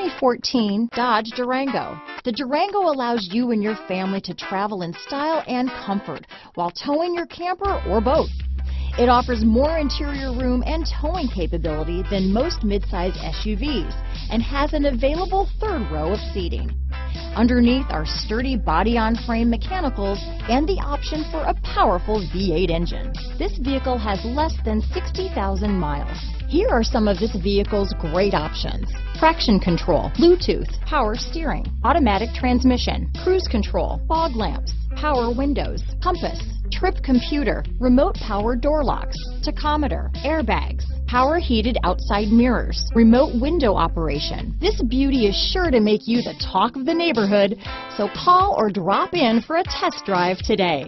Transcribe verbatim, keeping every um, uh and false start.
twenty fourteen Dodge Durango. The Durango allows you and your family to travel in style and comfort while towing your camper or boat. It offers more interior room and towing capability than most midsize S U Vs and has an available third row of seating. Underneath are sturdy body-on-frame mechanicals and the option for a powerful V eight engine. This vehicle has less than sixty thousand miles. Here are some of this vehicle's great options: traction control, Bluetooth, power steering, automatic transmission, cruise control, fog lamps, power windows, compass, trip computer, remote power door locks, tachometer, airbags, power heated outside mirrors, remote window operation. This beauty is sure to make you the talk of the neighborhood, so call or drop in for a test drive today.